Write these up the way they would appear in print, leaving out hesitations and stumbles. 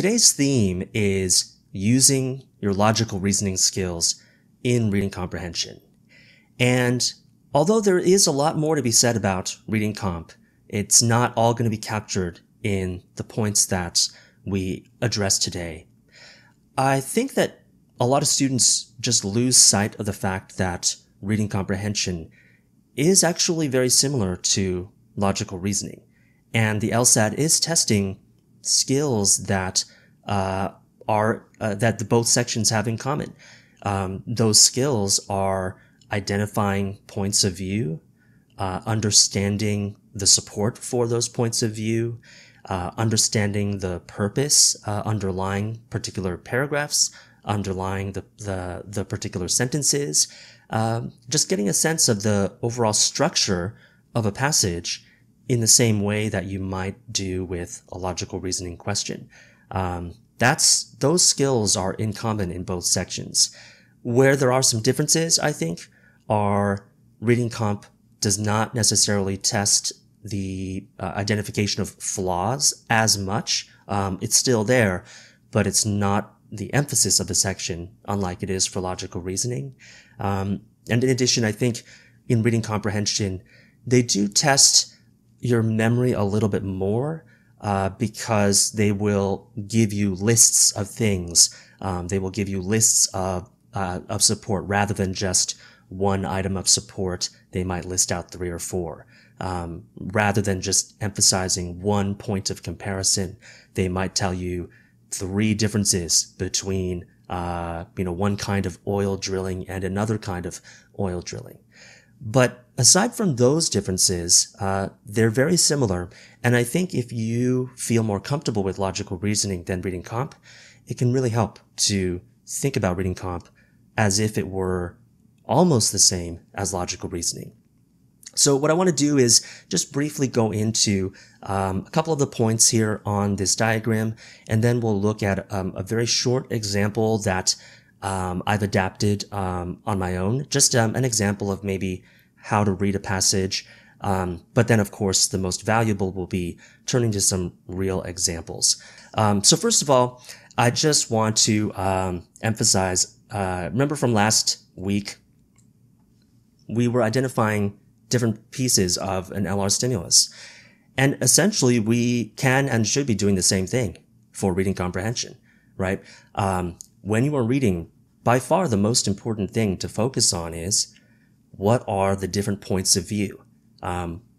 today's theme is using your logical reasoning skills in reading comprehension. And although there is a lot more to be said about reading comp, it's not all going to be captured in the points that we address today. I think that a lot of students just lose sight of the fact that reading comprehension is actually very similar to logical reasoning. And the LSAT is testing skills that that both sections have in common. Those skills are identifying points of view, understanding the support for those points of view, understanding the purpose underlying particular paragraphs, underlying the particular sentences, just getting a sense of the overall structure of a passage in the same way that you might do with a logical reasoning question. Those skills are in common in both sections. Where there are some differences, I think, are reading comp does not necessarily test the identification of flaws as much. It's still there, but it's not the emphasis of the section, unlike it is for logical reasoning. And in addition, I think in reading comprehension, they do test your memory a little bit more because they will give you lists of things. They will give you lists of support rather than just one item of support. They might list out 3 or 4. Rather than just emphasizing one point of comparison, they might tell you 3 differences between, one kind of oil drilling and another kind of oil drilling. But aside from those differences, they're very similar. And I think if you feel more comfortable with logical reasoning than reading comp, it can really help to think about reading comp as if it were almost the same as logical reasoning. So what I want to do is just briefly go into a couple of the points here on this diagram, and then we'll look at a very short example that I've adapted on my own, just an example of maybe how to read a passage. But then, of course, the most valuable will be turning to some real examples. So first of all, I just want to emphasize, remember from last week, we were identifying different pieces of an LR stimulus. And essentially, we can and should be doing the same thing for reading comprehension, right? When you are reading, by far the most important thing to focus on is what are the different points of view?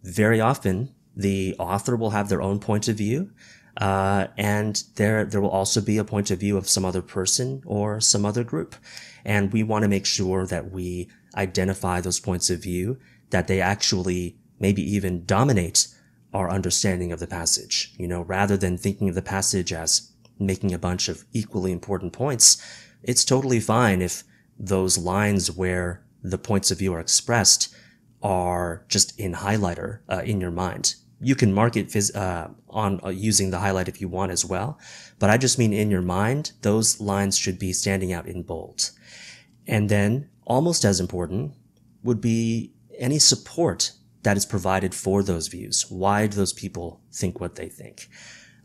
Very often, the author will have their own point of view, and there will also be a point of view of some other person or some other group. And we want to make sure that we identify those points of view, that they actually maybe even dominate our understanding of the passage. You know, rather than thinking of the passage as making a bunch of equally important points, it's totally fine if those lines where the points of view are expressed are just in highlighter in your mind. You can mark it using the highlight if you want as well, but I just mean in your mind, those lines should be standing out in bold. And then almost as important would be any support that is provided for those views. Why do those people think what they think?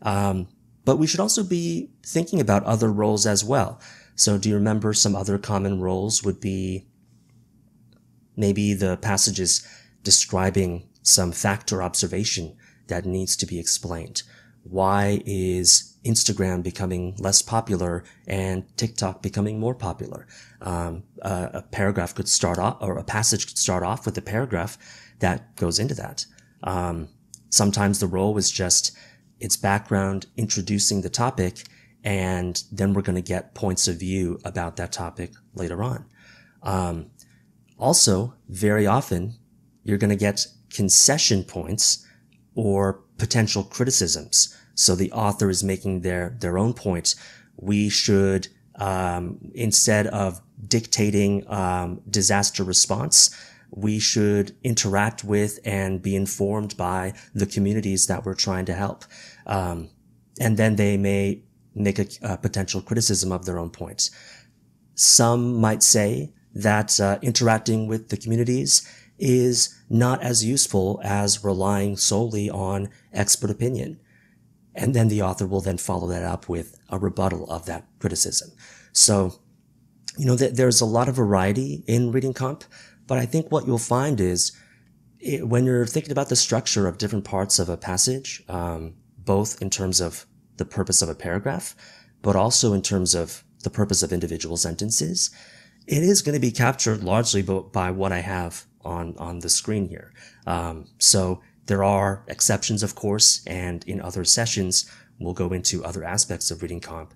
But we should also be thinking about other roles as well. So do you remember some other common roles would be maybe the passages describing some fact or observation that needs to be explained. Why is Instagram becoming less popular and TikTok becoming more popular? A paragraph could start off, or a passage could start off with a paragraph that goes into that. Sometimes the role is just its background introducing the topic, and then we're going to get points of view about that topic later on. Also, very often, you're going to get concession points or potential criticisms. So the author is making their own point. We should, instead of dictating disaster response, we should interact with and be informed by the communities that we're trying to help. And then they may make a potential criticism of their own point. Some might say that interacting with the communities is not as useful as relying solely on expert opinion. And then the author will then follow that up with a rebuttal of that criticism. So, you know, there's a lot of variety in reading comp, but I think what you'll find is when you're thinking about the structure of different parts of a passage, both in terms of the purpose of a paragraph, but also in terms of the purpose of individual sentences, it is going to be captured largely by what I have on the screen here. So there are exceptions, of course, and in other sessions, we'll go into other aspects of reading comp.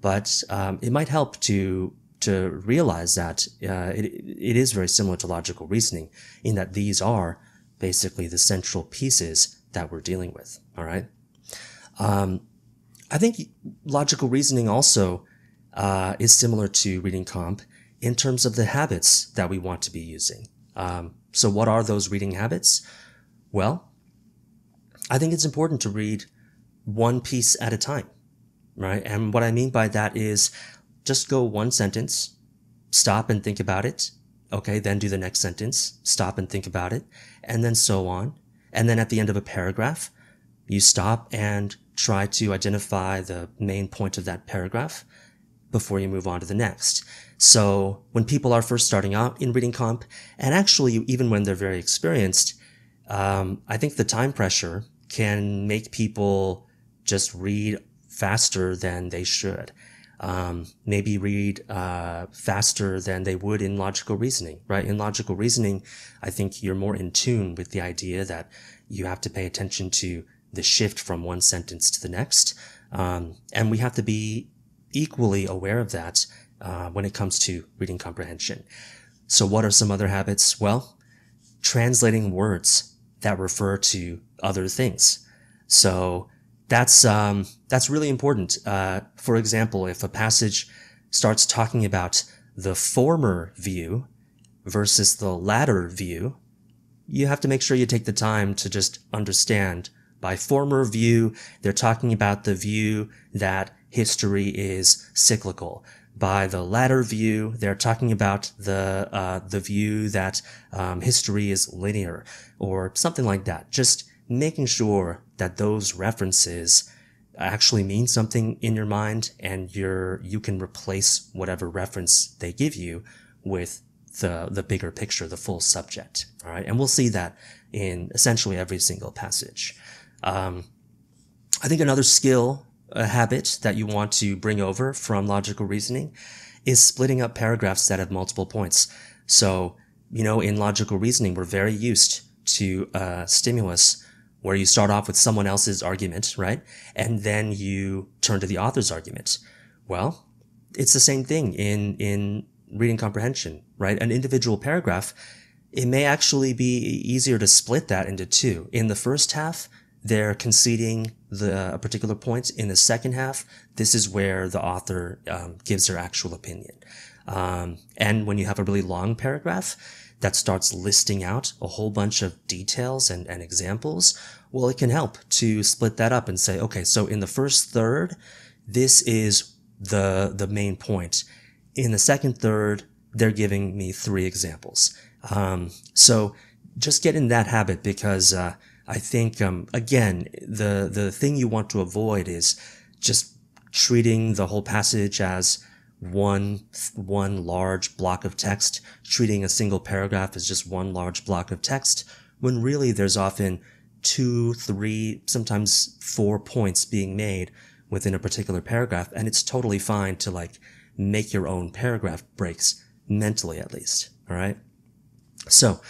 But it might help to realize that it is very similar to logical reasoning in that these are basically the central pieces that we're dealing with, all right? I think logical reasoning also is similar to reading comp in terms of the habits that we want to be using. So what are those reading habits? Well, I think it's important to read one piece at a time, right? And what I mean by that is just go one sentence, stop and think about it. Okay, then do the next sentence, stop and think about it, and then so on. And then at the end of a paragraph, you stop and try to identify the main point of that paragraph before you move on to the next. So when people are first starting out in reading comp, and actually even when they're very experienced, I think the time pressure can make people just read faster than they should. Maybe read faster than they would in logical reasoning, right? In logical reasoning, I think you're more in tune with the idea that you have to pay attention to the shift from one sentence to the next. And we have to be equally aware of that when it comes to reading comprehension. So what are some other habits? Well, translating words that refer to other things. So that's really important. For example, if a passage starts talking about the former view versus the latter view, you have to make sure you take the time to just understand by former view, they're talking about the view that history is cyclical. By the latter view, they're talking about the view that history is linear or something like that. Just making sure that those references actually mean something in your mind and you can replace whatever reference they give you with the bigger picture, the full subject. All right. And we'll see that in essentially every single passage. I think another skill, a habit that you want to bring over from logical reasoning is splitting up paragraphs that have multiple points. So, you know, in logical reasoning, we're very used to a stimulus where you start off with someone else's argument, right? And then you turn to the author's argument. Well, it's the same thing in reading comprehension, right? An individual paragraph, it may actually be easier to split that into two. In the first half, they're conceding a particular point. In the second half, this is where the author gives their actual opinion. And when you have a really long paragraph that starts listing out a whole bunch of details and examples, well, it can help to split that up and say, okay, so in the first third, this is the main point. In the second third, they're giving me three examples. So just get in that habit because I think, again, the thing you want to avoid is just treating the whole passage as one large block of text, treating a single paragraph as just one large block of text, when really there's often 2, 3, sometimes 4 points being made within a particular paragraph. And it's totally fine to like make your own paragraph breaks mentally, at least. All right. So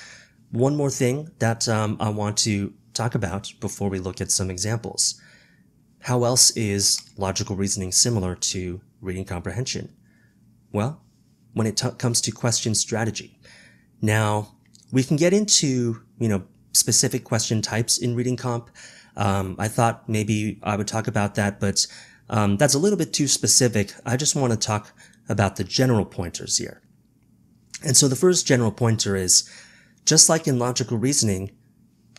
one more thing that I want to talk about before we look at some examples. How else is logical reasoning similar to reading comprehension? Well, when it comes to question strategy. Now, we can get into, you know, specific question types in reading comp. I thought maybe I would talk about that, but that's a little bit too specific. I just want to talk about the general pointers here. And so the first general pointer is, just like in logical reasoning,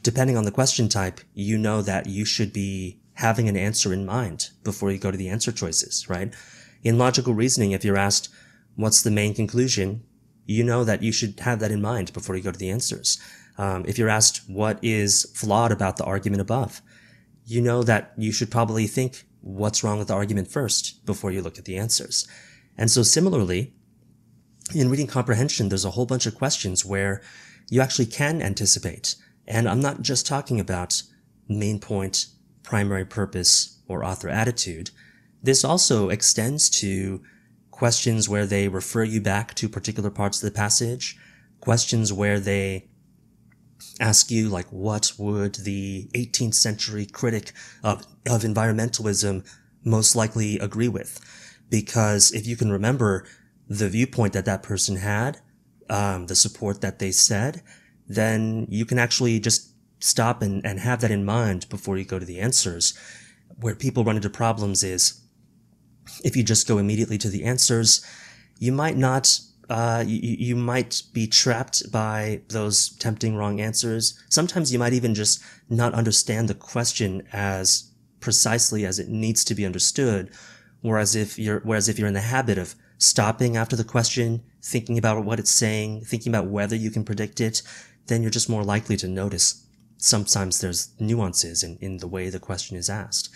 depending on the question type, you know that you should be having an answer in mind before you go to the answer choices, right? In logical reasoning, if you're asked, what's the main conclusion? You know that you should have that in mind before you go to the answers. If you're asked, what is flawed about the argument above? you know that you should probably think what's wrong with the argument first before you look at the answers. And so similarly, in reading comprehension, there's a whole bunch of questions where you actually can anticipate. And I'm not just talking about main point, primary purpose, or author attitude. This also extends to questions where they refer you back to particular parts of the passage, questions where they ask you, like, what would the 18th century critic of environmentalism most likely agree with? Because if you can remember the viewpoint that that person had, the support that they said, then you can actually just stop and have that in mind before you go to the answers. Where people run into problems is if you just go immediately to the answers, you might not, you might be trapped by those tempting wrong answers. Sometimes you might even just not understand the question as precisely as it needs to be understood. Whereas if you're in the habit of stopping after the question, thinking about what it's saying, thinking about whether you can predict it, then you're just more likely to notice sometimes there's nuances in the way the question is asked.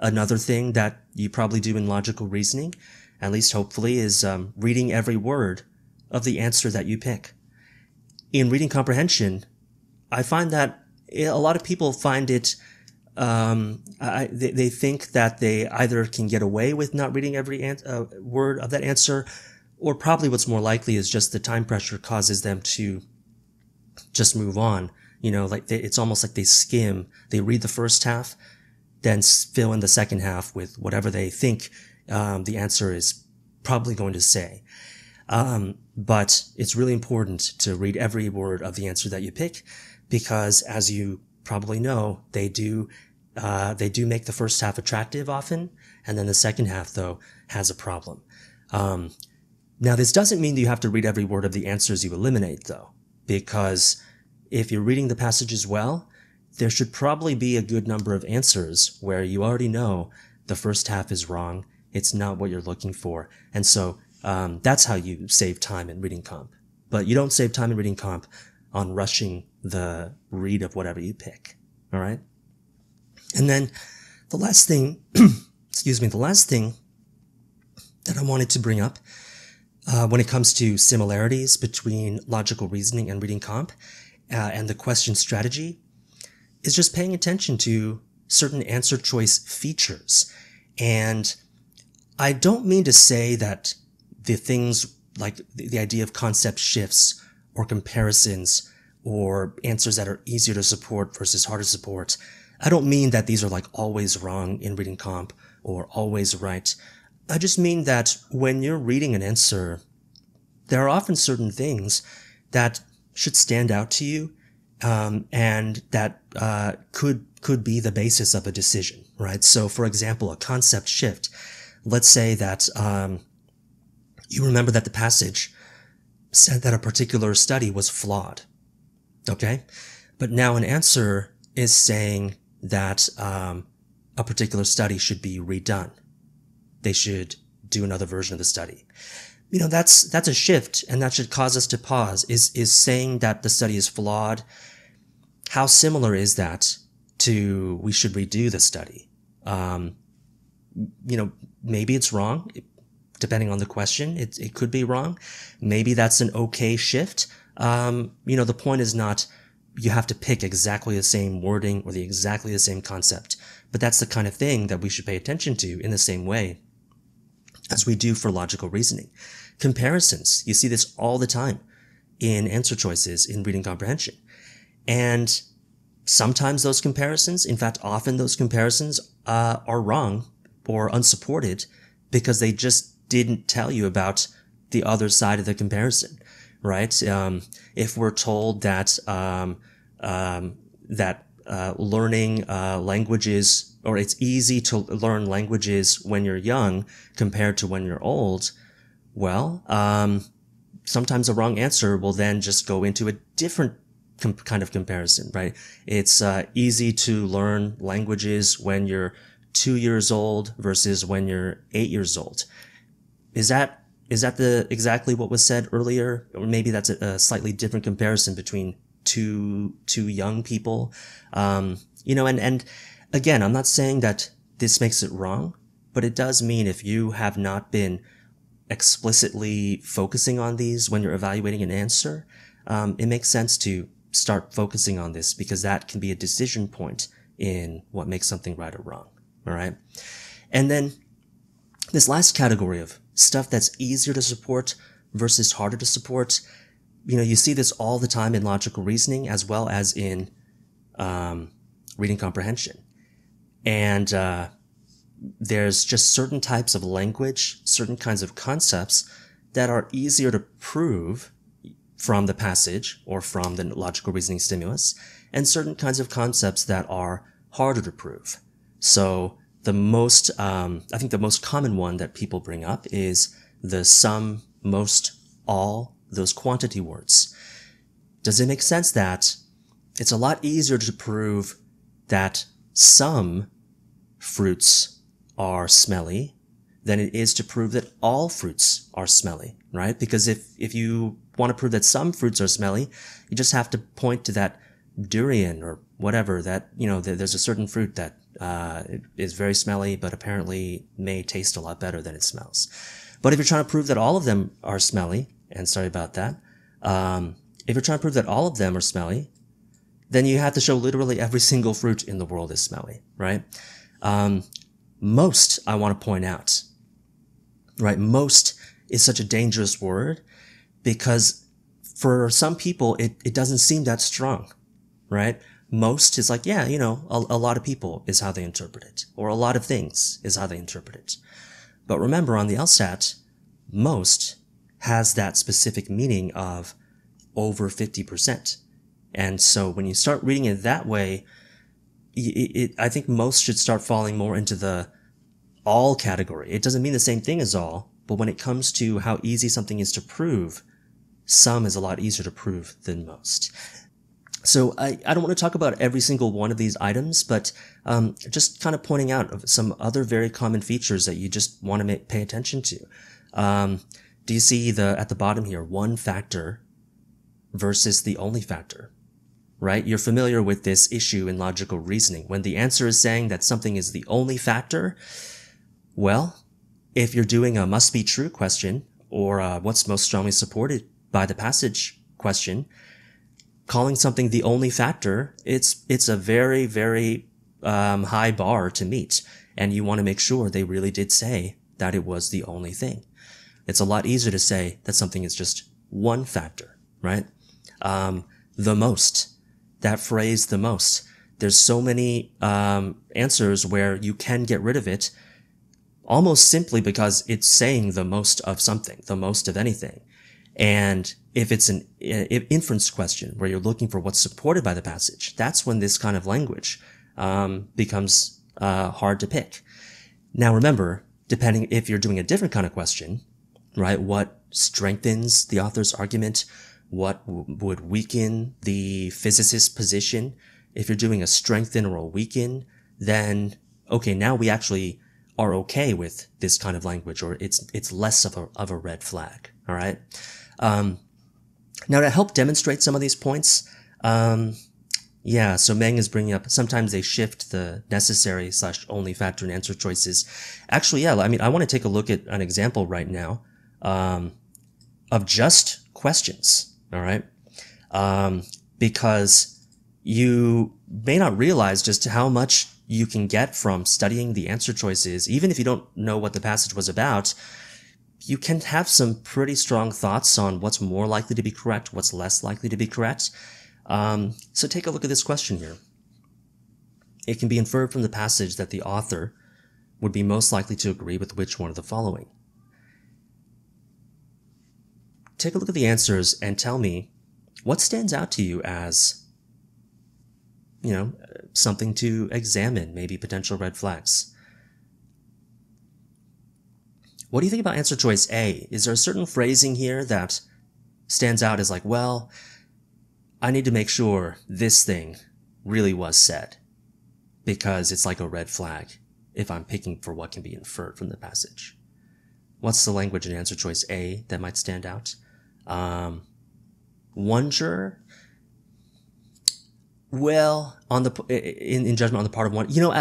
Another thing that you probably do in logical reasoning, at least hopefully, is reading every word of the answer that you pick. In reading comprehension, I find that a lot of people find it, they think that they either can get away with not reading every word of that answer, or probably what's more likely is just the time pressure causes them to just move on. You know, like it's almost like they skim. They read the first half, then fill in the second half with whatever they think the answer is probably going to say. But it's really important to read every word of the answer that you pick, because as you probably know, they do make the first half attractive often, and then the second half though has a problem. Now this doesn't mean that you have to read every word of the answers you eliminate though, because if you're reading the passages well, there should probably be a good number of answers where you already know the first half is wrong, it's not what you're looking for. And so that's how you save time in reading comp. But you don't save time in reading comp on rushing the read of whatever you pick, all right? And then the last thing, excuse me, the last thing that I wanted to bring up when it comes to similarities between logical reasoning and reading comp and the question strategy is just paying attention to certain answer choice features. And I don't mean to say that the things like the idea of concept shifts or comparisons or answers that are easier to support versus harder to support, I don't mean that these are like always wrong in reading comp or always right. I just mean that when you're reading an answer, there are often certain things that should stand out to you, and that could be the basis of a decision, right? So, for example, a concept shift. Let's say that you remember that the passage said that a particular study was flawed, okay? But now an answer is saying that a particular study should be redone. They should do another version of the study. You know, that's a shift, and that should cause us to pause. Is saying that the study is flawed, how similar is that to we should redo the study? You know, maybe it's wrong. Depending on the question, it could be wrong. Maybe that's an okay shift. You know, the point is not you have to pick exactly the same wording or exactly the same concept, but that's the kind of thing that we should pay attention to in the same way as we do for logical reasoning. Comparisons. You see this all the time in answer choices in reading comprehension. And sometimes those comparisons, in fact, often those comparisons are wrong or unsupported because they just didn't tell you about the other side of the comparison, right? If we're told that, learning languages, or it's easy to learn languages when you're young compared to when you're old, well, sometimes the wrong answer will then just go into a different kind of comparison, right? It's easy to learn languages when you're 2 years old versus when you're 8 years old. Is that exactly what was said earlier? Or maybe that's a slightly different comparison between two young people. You know, and again, I'm not saying that this makes it wrong, but it does mean if you have not been explicitly focusing on these when you're evaluating an answer, it makes sense to start focusing on this, because that can be a decision point in what makes something right or wrong. All right. And then this last category of stuff that's easier to support versus harder to support. You know, you see this all the time in logical reasoning as well as in reading comprehension. And there's just certain types of language, certain kinds of concepts that are easier to prove from the passage or from the logical reasoning stimulus, and certain kinds of concepts that are harder to prove. So the most, I think the most common one that people bring up is the some, most, all, those quantity words. Does it make sense that it's a lot easier to prove that some fruits are smelly than it is to prove that all fruits are smelly, right? Because if you want to prove that some fruits are smelly, you just have to point to that durian or whatever, that, you know, there's a certain fruit that is very smelly, but apparently may taste a lot better than it smells. But if you're trying to prove that all of them are smelly, and sorry about that, if you're trying to prove that all of them are smelly, then you have to show literally every single fruit in the world is smelly, right? Most, I want to point out, right? Most is such a dangerous word, because for some people, it doesn't seem that strong, right? Most is like, yeah, you know, a lot of people is how they interpret it, or a lot of things is how they interpret it. But remember, on the LSAT, most has that specific meaning of over 50%. And so when you start reading it that way, I think most should start falling more into the all category. It doesn't mean the same thing as all, but when it comes to how easy something is to prove, some is a lot easier to prove than most. So I don't want to talk about every single one of these items, but just kind of pointing out some other very common features that you just want to pay attention to. Do you see at the bottom here, one factor versus the only factor, right? You're familiar with this issue in logical reasoning. When the answer is saying that something is the only factor, well, if you're doing a must be true question or what's most strongly supported by the passage question, calling something the only factor, it's a very, very high bar to meet. And you want to make sure they really did say that it was the only thing. It's a lot easier to say that something is just one factor, right? The most, that phrase, the most. There's so many answers where you can get rid of it almost simply because it's saying the most of something, the most of anything. And if it's an inference question where you're looking for what's supported by the passage, that's when this kind of language becomes hard to pick. Now, remember, depending if you're doing a different kind of question, right, what strengthens the author's argument, what would weaken the physicist's position. If you're doing a strengthen or a weaken, then, okay, now we actually are okay with this kind of language, or it's less of a red flag, all right? Now, to help demonstrate some of these points, yeah, so Meng is bringing up, sometimes they shift the necessary/only factor in answer choices. Actually, yeah, I mean, I want to take a look at an example right now of just questions, all right? Because you may not realize just how much you can get from studying the answer choices. Even if you don't know what the passage was about, you can have some pretty strong thoughts on what's more likely to be correct, what's less likely to be correct. So take a look at this question here. It can be inferred from the passage that the author would be most likely to agree with which one of the following. Take a look at the answers and tell me what stands out to you as, you know, something to examine, maybe potential red flags. What do you think about answer choice A? Is there a certain phrasing here that stands out as like, well, I need to make sure this thing really was said, because it's like a red flag if I'm picking for what can be inferred from the passage. What's the language in answer choice A that might stand out? One juror Well, on the in judgment on the part of one, you know,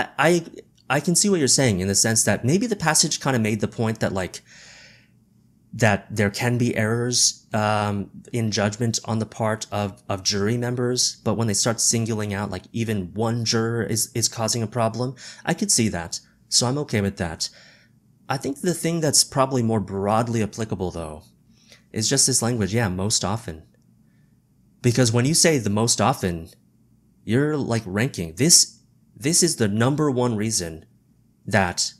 I can see what you're saying in the sense that maybe the passage kind of made the point that that there can be errors in judgment on the part of jury members, but when they start singling out like even one juror is causing a problem, I could see that. So I'm okay with that. I think the thing that's probably more broadly applicable though is just this language, yeah, most often. Because when you say the most often, you're like ranking. This is the #1 reason that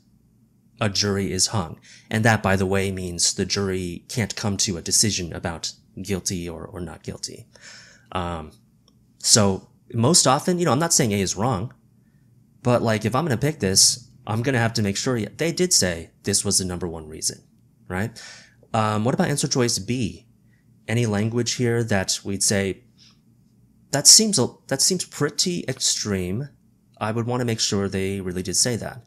a jury is hung. And that, by the way, means the jury can't come to a decision about guilty or not guilty. So most often, you know, I'm not saying A is wrong, but like if I'm going to pick this, I'm going to have to make sure they did say this was the #1 reason, right? What about answer choice B? Any language here that we'd say, that seems pretty extreme. I would want to make sure they really did say that.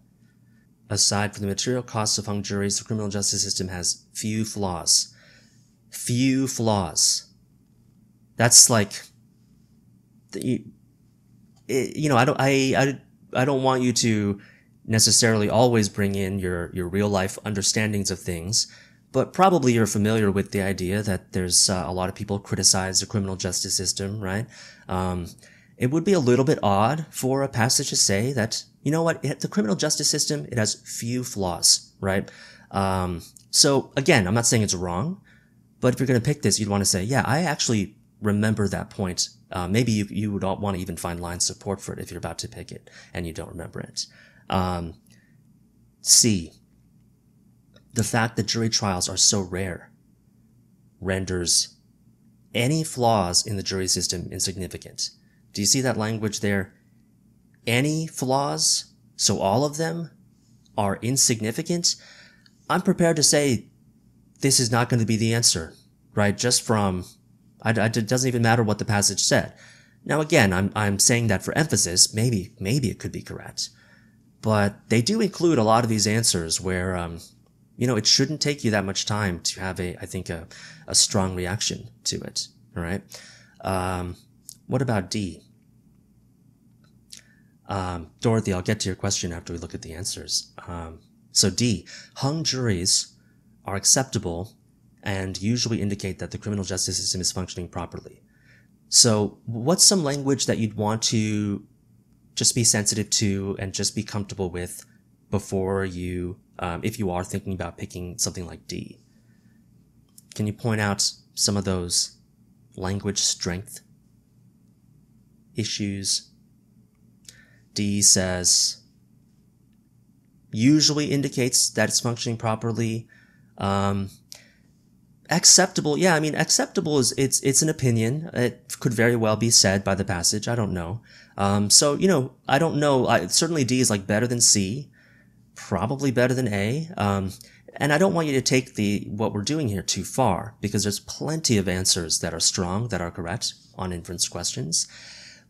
Aside from the material costs of hung juries, the criminal justice system has few flaws. Few flaws. That's like, you know, I don't want you to necessarily always bring in your real life understandings of things, but probably you're familiar with the idea that there's a lot of people criticize the criminal justice system, right? It would be a little bit odd for a passage to say that, you know what, the criminal justice system, it has few flaws, right? So again, I'm not saying it's wrong, but if you're going to pick this, you'd want to say, yeah, I actually remember that point. Maybe you would want to even find line support for it if you're about to pick it and you don't remember it. C. The fact that jury trials are so rare renders any flaws in the jury system insignificant. Do you see that language there? Any flaws, so all of them, are insignificant? I'm prepared to say this is not going to be the answer, right? Just from, it doesn't even matter what the passage said. Now again, I'm saying that for emphasis. Maybe it could be correct. But they do include a lot of these answers where, you know, it shouldn't take you that much time to have I think a strong reaction to it. All right. What about D? Dorothy, I'll get to your question after we look at the answers. So D, hung juries are acceptable and usually indicate that the criminal justice system is functioning properly. So what's some language that you'd want to just be sensitive to and just be comfortable with before you, if you are thinking about picking something like D? Can you point out some of those language strength issues? D says, usually indicates that it's functioning properly. Acceptable. Yeah, I mean, acceptable is, it's an opinion. It could very well be said by the passage. I don't know. So, you know, I don't know. Certainly D is like better than C. Probably better than A. And I don't want you to take what we're doing here too far, because there's plenty of answers that are strong, that are correct on inference questions.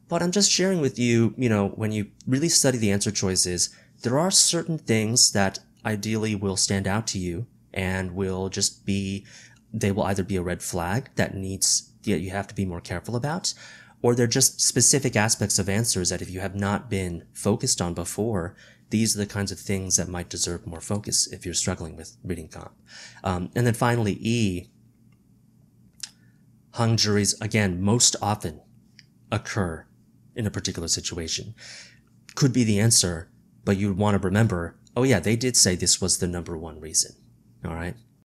But I'm just sharing with you, you know, when you really study the answer choices, there are certain things that ideally will stand out to you and will just be, they will either be a red flag that you have to be more careful about, or they're just specific aspects of answers that if you have not been focused on before, these are the kinds of things that might deserve more focus if you're struggling with reading comp. And then finally, E, hung juries, again, most often occur in a particular situation. Could be the answer, but you'd want to remember, oh yeah, they did say this was the #1 reason. All right.